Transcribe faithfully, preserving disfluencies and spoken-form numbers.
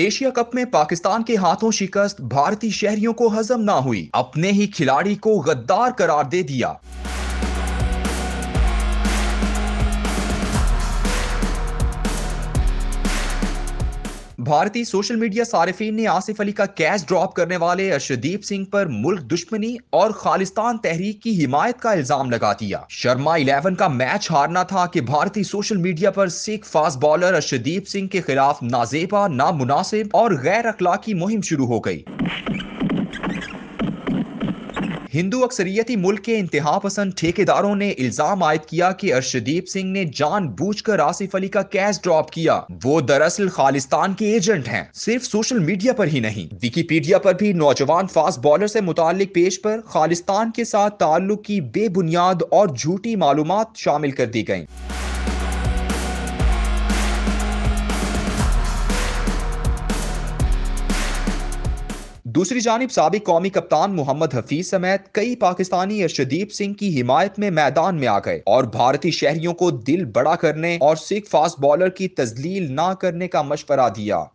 Asia cup में पाकिस्तान के हाथों शिकस्त भारतीय शहरियों को हजम ना हुई, अपने ही खिलाड़ी को गद्दार करार दे दिया। भारतीय सोशल मीडिया सारिफीन ने आसिफ अली का कैच ड्रॉप करने वाले अर्शदीप सिंह पर मुल्क दुश्मनी और खालिस्तान तहरीक की हिमायत का इल्जाम लगा दिया। शर्मा इलेवन का मैच हारना था कि भारतीय सोशल मीडिया पर सिख फास्ट बॉलर अर्शदीप सिंह के खिलाफ नाजेबा, नामुनासिब और गैर अखलाकी मुहिम शुरू हो गई। हिंदू अक्सरियती मुल्क के इंतहा पसंद ठेकेदारों ने इल्जाम आयद किया कि अर्शदीप सिंह ने जानबूझकर आसिफ अली का कैच ड्रॉप किया। वो दरअसल खालिस्तान के एजेंट हैं, सिर्फ सोशल मीडिया पर ही नहीं, विकीपीडिया पर भी नौजवान फास्ट बॉलर से मुतालिक पेज पर खालिस्तान के साथ ताल्लुक की बेबुनियाद और झूठी मालूमात शामिल कर दी गई। दूसरी जानिब साबिक कौमी कप्तान मोहम्मद हफीज समेत कई पाकिस्तानी अर्शदीप सिंह की हिमायत में मैदान में आ गए और भारतीय शहरियों को दिल बड़ा करने और सिख फास्ट बॉलर की तजलील ना करने का मशवरा दिया।